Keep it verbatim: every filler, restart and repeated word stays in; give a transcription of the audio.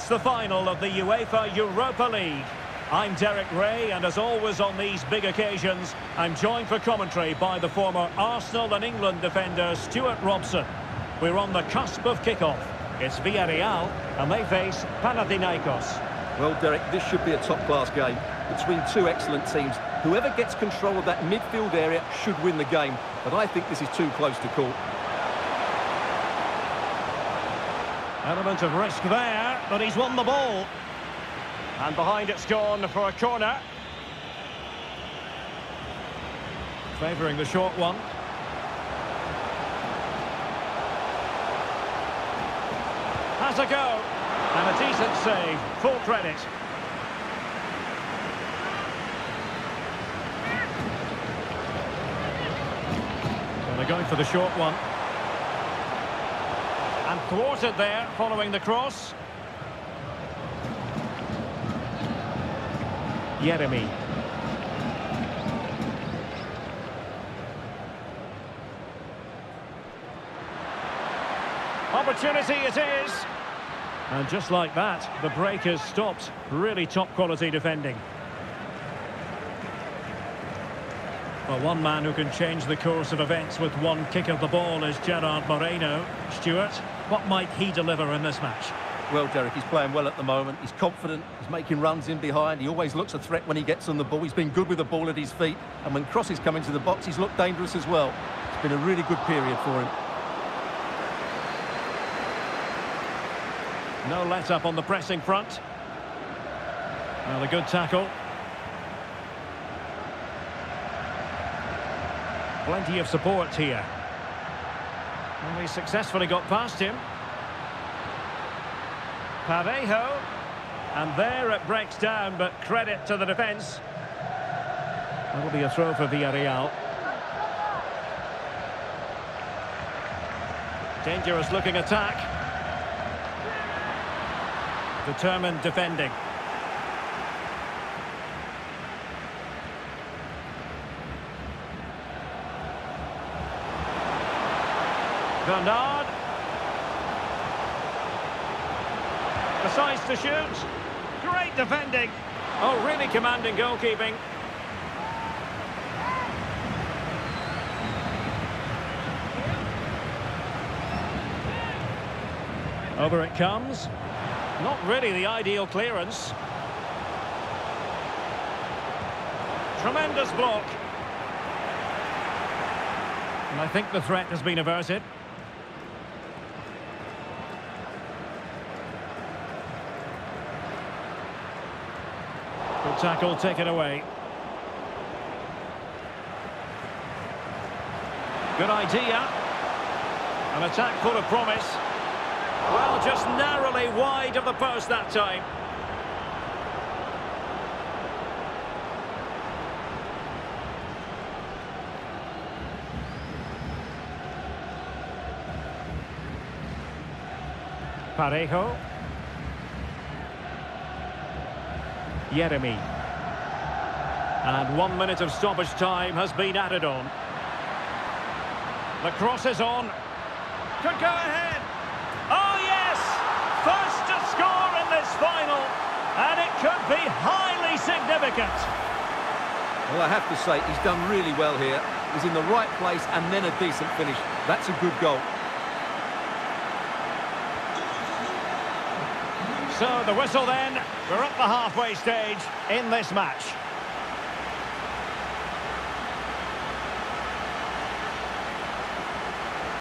It's the final of the UEFA Europa League. I'm Derek Ray, and as always on these big occasions, I'm joined for commentary by the former Arsenal and England defender Stuart Robson. We're on the cusp of kickoff. It's Villarreal, and they face Panathinaikos. Well, Derek, this should be a top-class game between two excellent teams. Whoever gets control of that midfield area should win the game, but I think this is too close to call. Element of risk there, but he's won the ball. And behind it's gone for a corner. Favouring the short one. Has a go. And a decent save. Full credit. And they're going for the short one. And thwarted there, following the cross. Jeremy. Opportunity it is. And just like that, the break has stopped. Really top-quality defending. Well, one man who can change the course of events with one kick of the ball is Gerard Moreno. Stuart, what might he deliver in this match? Well, Derek, he's playing well at the moment. He's confident, he's making runs in behind, he always looks a threat when he gets on the ball. He's been good with the ball at his feet, and when crosses come into the box, he's looked dangerous as well. It's been a really good period for him. No let-up on the pressing front. Another good tackle. Plenty of support here. Well, he successfully got past him. Parejo, and there it breaks down, but credit to the defence. That'll be a throw for Villarreal. Dangerous looking attack. Determined defending. Bernard. Decides to shoot. Great defending. Oh, really commanding goalkeeping. Over it comes. Not really the ideal clearance. Tremendous block. And I think the threat has been averted. Tackle taken away. Good idea. An attack full of promise. Well, just narrowly wide of the post that time. Parejo. Jeremy. And one minute of stoppage time has been added on. The cross is on. Could go ahead. Oh, yes! First to score in this final. And it could be highly significant. Well, I have to say, he's done really well here. He's in the right place and then a decent finish. That's a good goal. So the whistle then, we're at the halfway stage in this match.